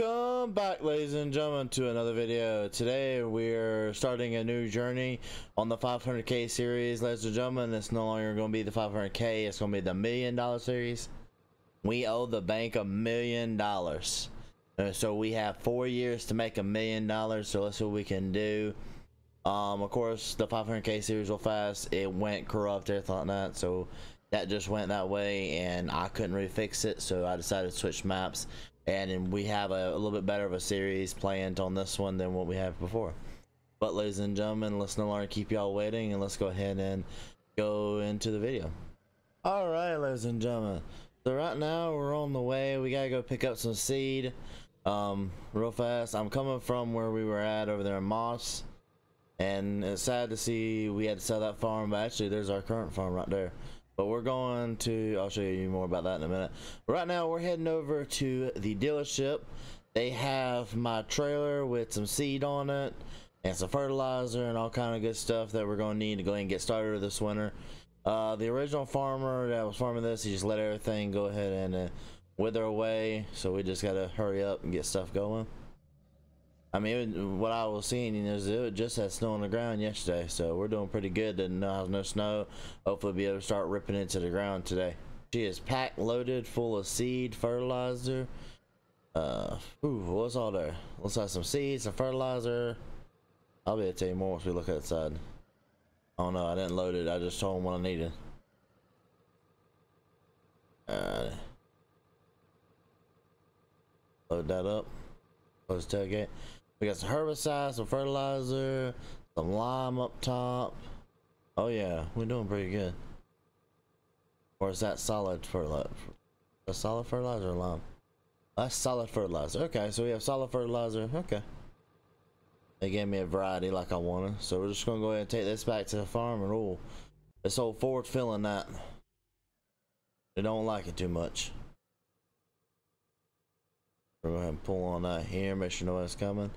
Welcome back, ladies and gentlemen, to another video. Today we're starting a new journey on the 500k series, ladies and gentlemen. It's no longer going to be the 500k, it's going to be the $1 million series. We owe the bank $1 million, so we have 4 years to make $1 million. So let's see what we can do. Of course, the 500k series will fast. It went corrupt, everything like that, so that just went that way and I couldn't refix it, so I decided to switch maps. And we have a little bit better of a series planned on this one than what we have before. But ladies and gentlemen, let's no longer keep y'all waiting, and let's go ahead and go into the video. Alright, ladies and gentlemen, so right now we're on the way. We gotta go pick up some seed real fast. I'm coming from where we were at over there in Moss, and it's sad to see we had to sell that farm, but actually there's our current farm right there. But we're going to, I'll show you more about that in a minute. But right now we're heading over to the dealership. They have my trailer with some seed on it and some fertilizer and all kind of good stuff that we're going to need to go ahead and get started this winter. The original farmer that was farming this, he just let everything go ahead and wither away. So we just got to hurry up and get stuff going. I mean, what I was seeing is it just had snow on the ground yesterday, so we're doing pretty good. Didn't know there's no snow. Hopefully, we'll be able to start ripping into the ground today. She is packed, loaded, full of seed, fertilizer. What's all there? Looks like some seeds, some fertilizer. I'll be able to tell you more once we look outside. Oh no, I didn't load it. I just told him what I needed. Load that up. Close tailgate. We got some herbicide, some fertilizer, some lime up top. Oh yeah, we're doing pretty good. Or is that solid fertilizer? A solid fertilizer or lime? That's solid fertilizer. Okay, so we have solid fertilizer. Okay. They gave me a variety like I wanted. So we're just going to go ahead and take this back to the farm and roll. This old Ford feeling that. They don't like it too much. We're going to pull on out here, make sure nobody's coming.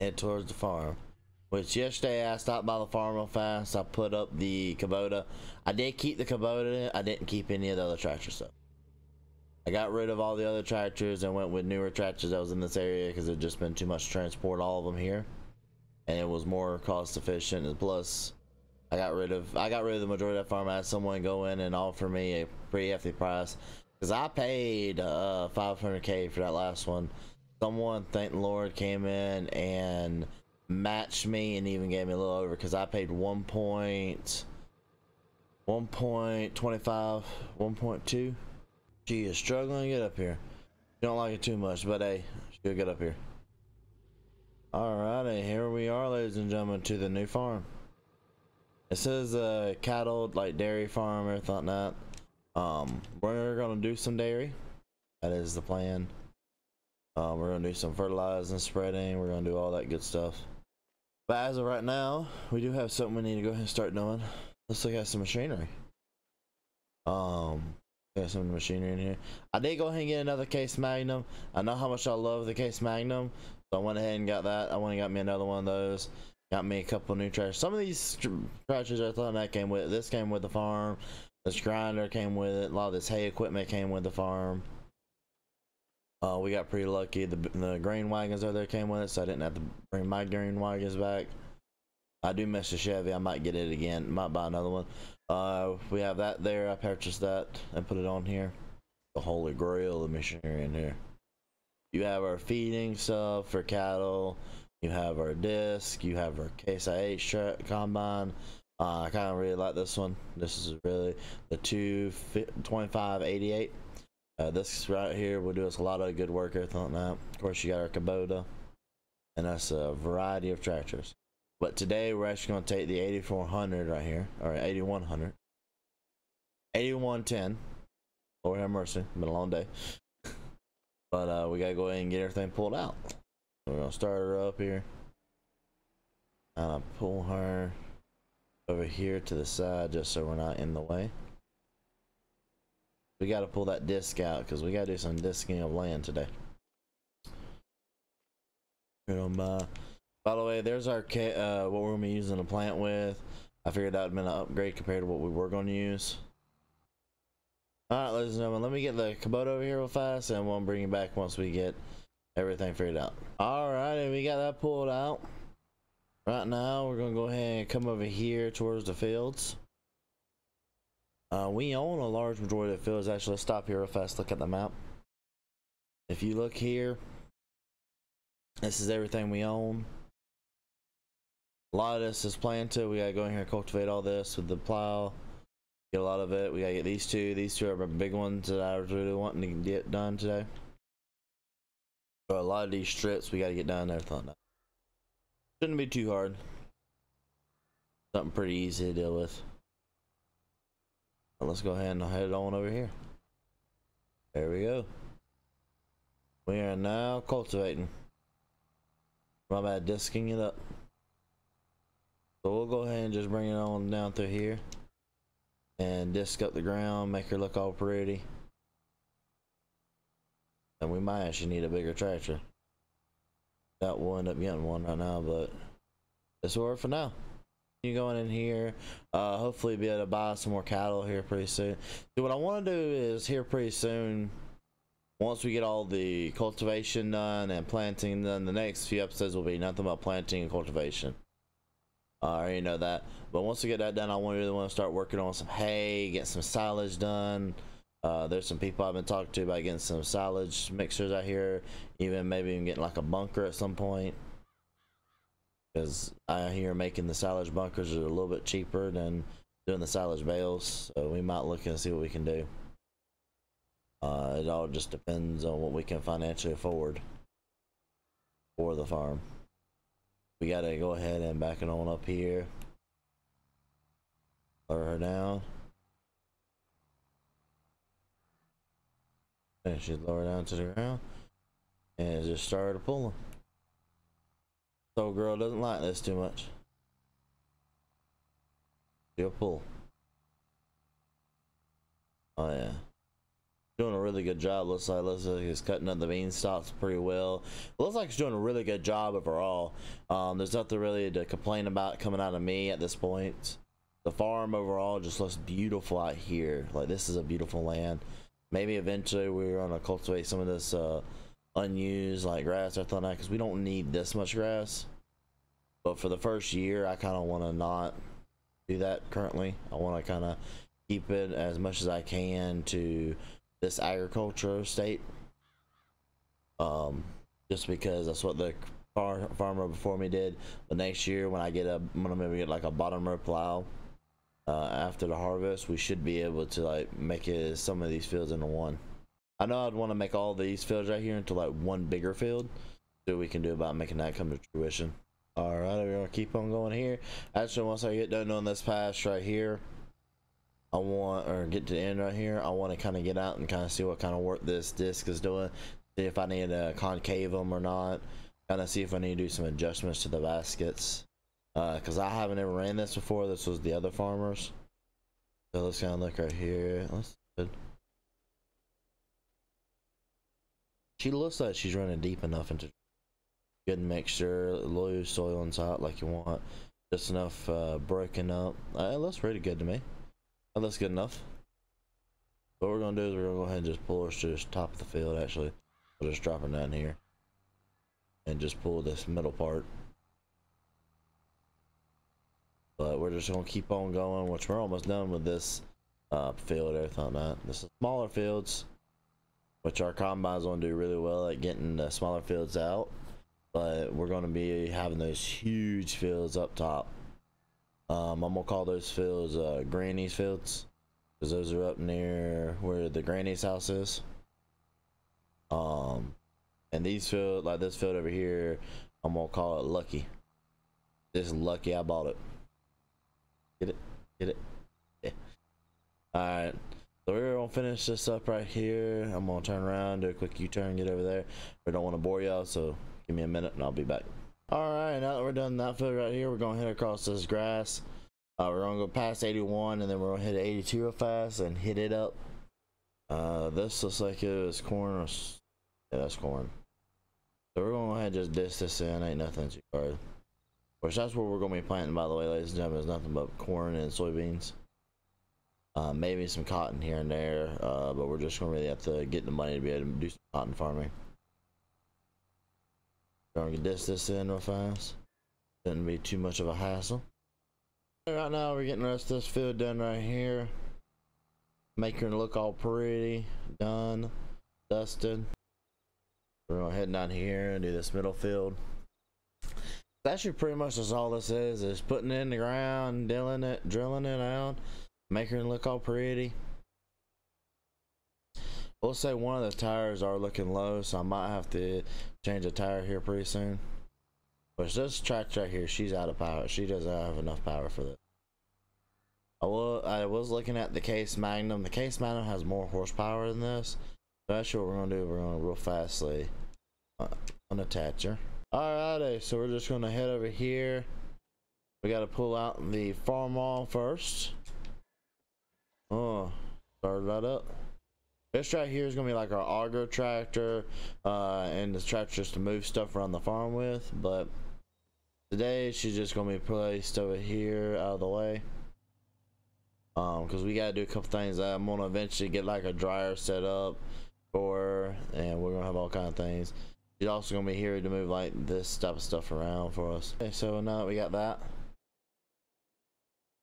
Head towards the farm. Which yesterday I stopped by the farm real fast. I put up the Kubota. I did keep the Kubota. I didn't keep any of the other tractor stuff. I got rid of all the other tractors and went with newer tractors that was in this area because it just been too much to transport all of them here, and it was more cost efficient. And plus, I got rid of the majority of that farm. I had someone go in and offer me a pretty hefty price. Cause I paid 500k for that last one. Someone, thank the Lord, came in and matched me and even gave me a little over. Cause I paid 1.25, 1.2. She is struggling to get up here. Don't like it too much, but hey, she'll get up here. Alrighty, here we are, ladies and gentlemen, to the new farm. It says cattle, like dairy farm, everything like that. We're gonna do some dairy. That is the plan. We're gonna do some fertilizing, spreading. We're gonna do all that good stuff. But as of right now, we do have something we need to go ahead and start doing. Let's look at some machinery. Got some machinery in here. I did go ahead and get another Case Magnum. I know how much I love the Case Magnum, so I went ahead and got that. I went and got me another one of those. Got me a couple new tractors. Some of these tractors I thought that came with. This came with the farm. This grinder came with it. A lot of this hay equipment came with the farm. We got pretty lucky. The grain wagons over there came with it, so I didn't have to bring my grain wagons back. I do miss the Chevy. I might get it again. Might buy another one. We have that there. I purchased that and put it on here. The holy grail of machinery in here. You have our feeding stuff for cattle. You have our disc. You have our Case IH combine. I kind of really like this one. This is really the 22588. This right here will do us a lot of good work, everything like that. Of course, you got our Kubota, and that's a variety of tractors. But today we're actually going to take the 8400 right here, or 8100, 8110. Lord have mercy, been a long day. But we gotta go ahead and get everything pulled out. We're gonna start her up here. Pull her over here to the side just so we're not in the way. We got to pull that disc out because we got to do some disking of land today. By the way, there's our what we're going to be using the plant with. I figured that would have been an upgrade compared to what we were going to use. Alright, ladies and gentlemen, let me get the Kubota over here real fast and we'll bring you back once we get everything figured out. All right, and we got that pulled out. Right now, we're gonna go ahead and come over here towards the fields. We own a large majority of the fields. Actually, let's stop here real fast, look at the map. If you look here, this is everything we own. A lot of this is planted. We gotta go in here and cultivate all this with the plow. Get a lot of it. We gotta get these two. These two are my big ones that I was really wanting to get done today. So a lot of these strips we gotta get done there. Shouldn't be too hard. Something pretty easy to deal with. Let's go ahead and head on over here. There we go. We are now cultivating. My bad, disking it up. So we'll go ahead and just bring it on down through here and disc up the ground, make her look all pretty. And we might actually need a bigger tractor. That will end up getting one right now, but it's worth it for now. You going in here, hopefully be able to buy some more cattle here pretty soon. So what I want to do is here pretty soon, once we get all the cultivation done and planting done, the next few episodes will be nothing but planting and cultivation. I already know that, but once we get that done, I really want to start working on some hay, get some silage done. There's some people I've been talking to about getting some silage mixers out here, even maybe even getting like a bunker at some point, because I hear making the silage bunkers are a little bit cheaper than doing the silage bales, so we might look and see what we can do. It all just depends on what we can financially afford for the farm. We gotta go ahead and back it on up here. Lower her down. And she's lower down to the ground. And just started pulling. This old girl doesn't like this too much. She'll pull. Oh yeah. Doing a really good job. Looks like he's cutting up the bean stalks pretty well. It looks like he's doing a really good job overall. There's nothing really to complain about coming out of me at this point. The farm overall just looks beautiful out here. Like, this is a beautiful land. Maybe eventually we're gonna cultivate some of this unused like grass or something, because we don't need this much grass. But for the first year, I kind of want to not do that currently. I want to kind of keep it as much as I can to this agriculture state, just because that's what the farmer before me did. But next year, when I get a, when I maybe get like a bottom row plow after the harvest, we should be able to like make it some of these fields into one. I know I'd want to make all these fields right here into like one bigger field. See what we can do about making that come to fruition. All right, we're gonna keep on going here. Actually, once I get done doing this patch right here, I want, or get to the end right here, I want to kind of get out and kind of see what kind of work this disc is doing. See if I need to concave them or not. Kind of see if I need to do some adjustments to the baskets. Because I haven't ever ran this before. This was the other farmers. So let's kind of look right here. Let's, she looks like she's running deep enough into good mixture. Loose soil on top like you want. Just enough breaking up. It looks pretty good to me. Oh, that's good enough. What we're gonna do is we're gonna go ahead and just pull us to this top of the field. Actually, we'll just drop her down here and just pull this middle part. But we're just gonna keep on going, which we're almost done with this field. Everything like that. This is smaller fields, which our combines gonna do really well at getting the smaller fields out. But we're gonna be having those huge fields up top. I'm gonna call those fields Granny's fields, because those are up near where the Granny's house is. And these fields, like this field over here, I'm gonna call it Lucky. This is Lucky. I bought it. Get it? Get it? Yeah. Alright, so we're gonna finish this up right here. I'm gonna turn around, do a quick U-turn, get over there. We don't want to bore y'all, so give me a minute and I'll be back. Alright, now that we're done that field right here, we're going to hit across this grass. We're going to go past 81, and then we're going to hit 82 real fast and hit it up. This looks like it was corn. Or yeah, that's corn. So we're going to go ahead and just dish this in. Ain't nothing too hard. Which that's what we're going to be planting, by the way, ladies and gentlemen. It's nothing but corn and soybeans. Maybe some cotton here and there, but we're just going to really have to get the money to be able to do some cotton farming. Gonna get this in real fast. Shouldn't be too much of a hassle. Right now we're getting the rest of this field done right here. Making it look all pretty, done, dusted. We're gonna head down here and do this middle field. That's actually pretty much just all this is putting it in the ground, drilling it out, making it look all pretty. We'll say one of the tires are looking low, so I might have to change a tire here pretty soon. But this tractor right here, she's out of power. She doesn't have enough power for this. I was looking at the Case Magnum. The Case Magnum has more horsepower than this. So that's what we're going to do. We're going to real fastly unattach her. Alrighty, so we're just going to head over here. We got to pull out the farm wall first. Oh, started right up. This right here is going to be like our auger tractor and this tractor just to move stuff around the farm with, but today she's just going to be placed over here out of the way because we got to do a couple things. I'm going to eventually get like a dryer set up for her, and we're going to have all kinds of things. She's also going to be here to move like this type of stuff around for us. Okay, so now that we got that,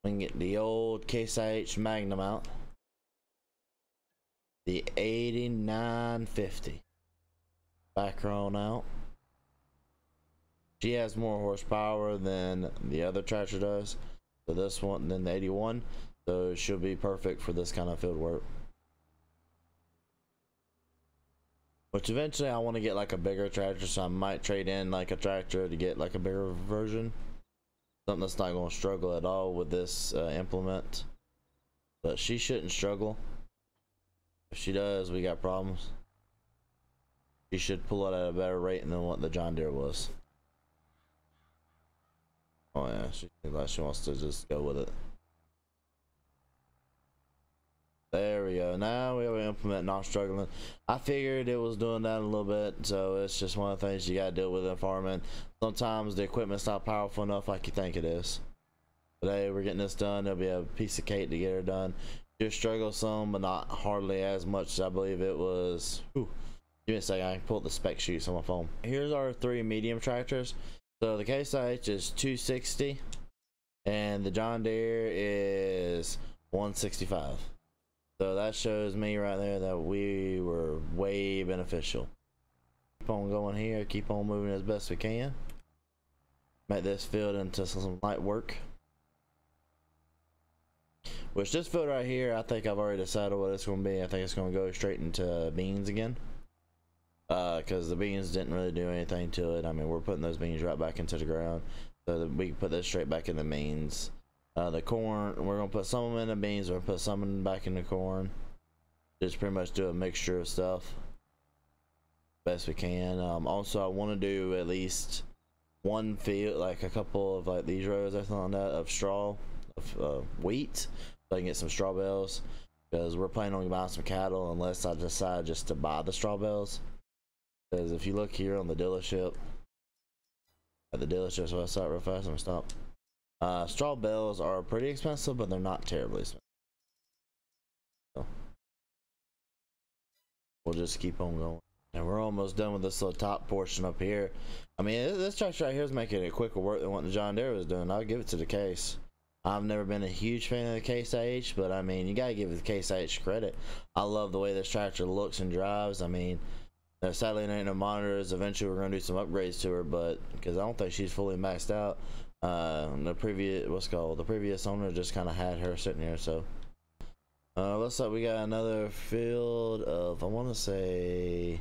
we can get the old Case IH Magnum out. The 8950 back on out. She has more horsepower than the other tractor does, so this one than the 81, so she'll be perfect for this kind of field work. Which eventually I want to get like a bigger tractor, so I might trade in like a tractor to get like a bigger version, something that's not going to struggle at all with this implement. But she shouldn't struggle. If she does, we got problems. She should pull it at a better rate than what the John Deere was. Oh yeah, she seems like she wants to just go with it. There we go. Now we have an implement not struggling. I figured it was doing that a little bit, so it's just one of the things you gotta deal with in farming. Sometimes the equipment's not powerful enough like you think it is. Today we're getting this done. It'll be a piece of cake to get her done. Struggle some, but not hardly as much. I believe it was. Whew, give me a second. I can pull up the spec sheets on my phone. Here's our three medium tractors. So the Case IH is 260, and the John Deere is 165. So that shows me right there that we were way beneficial. Keep on going here. Keep on moving as best we can. Make this field into some light work. Which this field right here, I think I've already decided what it's going to be. I think it's going to go straight into beans again. Because the beans didn't really do anything to it. I mean, we're putting those beans right back into the ground. So that we can put this straight back in the beans. The corn, we're going to put some of them in the beans. We're going to put some of them back in the corn. Just pretty much do a mixture of stuff. Best we can. Also, I want to do at least one field, like a couple of like these rows or something like that, of straw. Wheat, so I can get some straw bales, because we're planning on buying some cattle unless I decide just to buy the straw bales. Because if you look here on the dealership, at the dealership's website real fast, I'm gonna stop. Straw bales are pretty expensive, but they're not terribly expensive. So we'll just keep on going. And we're almost done with this little top portion up here. I mean, this tractor right here is making it quicker work than what the John Deere was doing. I'll give it to the Case. I've never been a huge fan of the Case IH, but I mean, you gotta give the Case IH credit. I love the way this tractor looks and drives. I mean, sadly there ain't no monitors. Eventually we're gonna do some upgrades to her, but because I don't think she's fully maxed out. The previous owner just kind of had her sitting here. So looks like we got another field of, I want to say,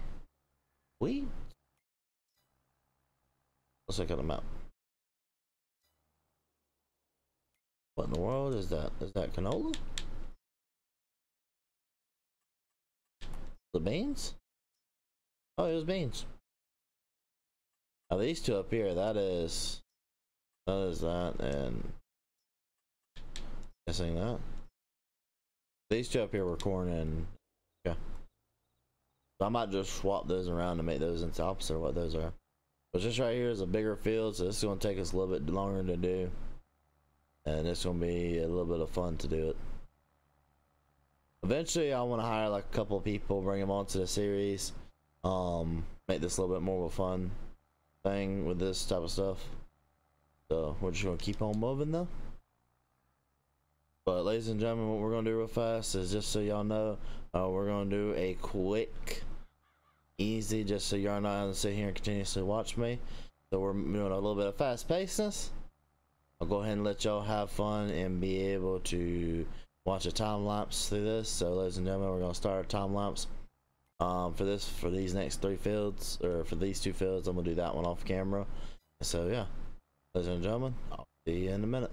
wheat. Let's look at the map. What in the world is that? Is that canola? The beans? Oh, it was beans. Now these two up here, that is that, and guessing that. These two up here were corn and okay. So I might just swap those around to make those into opposite of what those are. But this right here is a bigger field, so this is gonna take us a little bit longer to do. And it's gonna be a little bit of fun to do it. Eventually I want to hire like a couple of people, bring them onto the series, make this a little bit more of a fun thing with this type of stuff. So we're just gonna keep on moving though. But ladies and gentlemen, what we're gonna do real fast is, just so y'all know, we're gonna do a quick easy, just so y'all not gonna sit here and continuously watch me. So we're doing a little bit of fast pacedness. I'll go ahead and let y'all have fun and be able to watch a time lapse through this. So ladies and gentlemen, we're gonna start a time lapse for these next three fields, or for these two fields. I'm gonna do that one off camera. So yeah, ladies and gentlemen, I'll see you in a minute.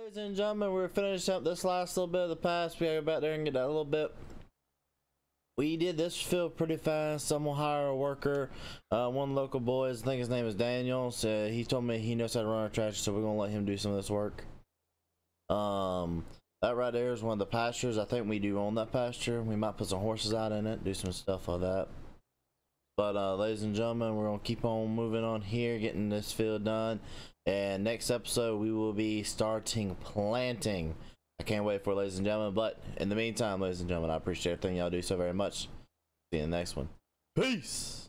Ladies and gentlemen, we're finishing up this last little bit of the pass. We gotta go back there and get that little bit. We did this field pretty fast. Someone hired a worker, one local boy, I think his name is Daniel. So he told me he knows how to run our tractor, so we're gonna let him do some of this work. That right there is one of the pastures. I think we do own that pasture. We might put some horses out in it, do some stuff like that. But ladies and gentlemen, we're gonna keep on moving on here, getting this field done. And next episode we will be starting planting. I can't wait for it, ladies and gentlemen. But in the meantime, ladies and gentlemen, I appreciate everything y'all do so very much. See you in the next one. Peace.